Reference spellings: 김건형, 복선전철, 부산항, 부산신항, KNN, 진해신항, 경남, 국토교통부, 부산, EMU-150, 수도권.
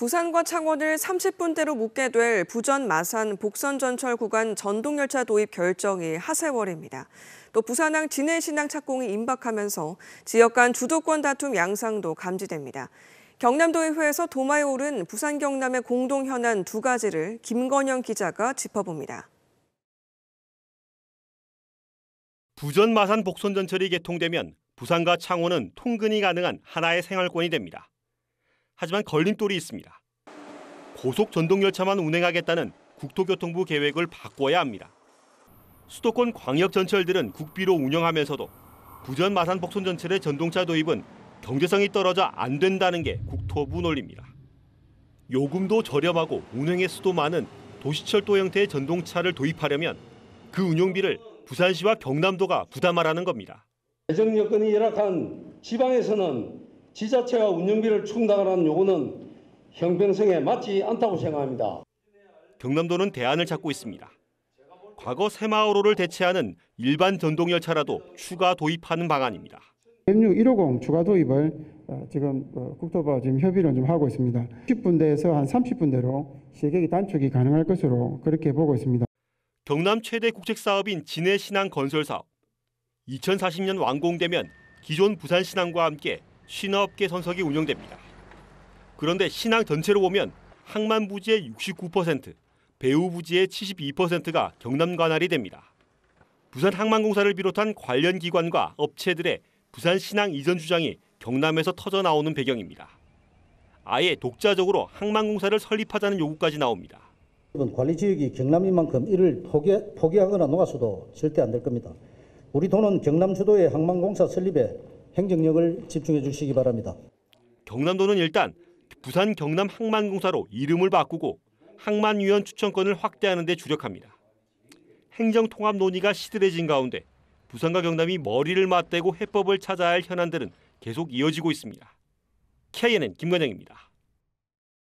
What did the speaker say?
부산과 창원을 30분대로 묶게 될 부전·마산 복선전철 구간 전동열차 도입 결정이 하세월입니다. 또 부산항 진해신항 착공이 임박하면서 지역 간 주도권 다툼 양상도 감지됩니다. 경남도의회에서 도마에 오른 부산 경남의 공동 현안 두 가지를 김건형 기자가 짚어봅니다. 부전·마산 복선전철이 개통되면 부산과 창원은 통근이 가능한 하나의 생활권이 됩니다. 하지만 걸림돌이 있습니다. 고속 전동열차만 운행하겠다는 국토교통부 계획을 바꿔야 합니다. 수도권 광역전철들은 국비로 운영하면서도 부전·마산 복선전철의 전동차 도입은 경제성이 떨어져 안 된다는 게 국토부 논리입니다. 요금도 저렴하고 운행 횟수도 많은 도시철도 형태의 전동차를 도입하려면 그 운용비를 부산시와 경남도가 부담하라는 겁니다. 재정 여건이 열악한 지방에서는 지자체가 운영비를 충당하라는 요구는 형평성에 맞지 않다고 생각합니다. 경남도는 대안을 찾고 있습니다. 과거 새마을호를 대체하는 일반 전동열차라도 추가 도입하는 방안입니다. EMU-150 추가 도입을 지금 국토부와 지금 협의를 좀 하고 있습니다. 10분대에서 한 30분대로 시객이 단축이 가능할 것으로 그렇게 보고 있습니다. 경남 최대 국책사업인 진해신항 건설사업. 2040년 완공되면 기존 부산신항과 함께 신화업계 선석이 운영됩니다. 그런데 신항 전체로 보면 항만 부지의 69%, 배후 부지의 72%가 경남 관할이 됩니다. 부산항만공사를 비롯한 관련 기관과 업체들의 부산신항 이전 주장이 경남에서 터져나오는 배경입니다. 아예 독자적으로 항만공사를 설립하자는 요구까지 나옵니다. 관리지역이 경남인 만큼 이를 포기하거나 놓아서도 절대 안 될 겁니다. 우리 도는 경남 주도의 항만공사 설립에 행정력을 집중해 주시기 바랍니다. 경남도는 일단 부산 경남 항만공사로 이름을 바꾸고 항만위원 추천권을 확대하는 데 주력합니다. 행정통합 논의가 시들해진 가운데 부산과 경남이 머리를 맞대고 해법을 찾아야 할 현안들은 계속 이어지고 있습니다. KNN 김건형입니다.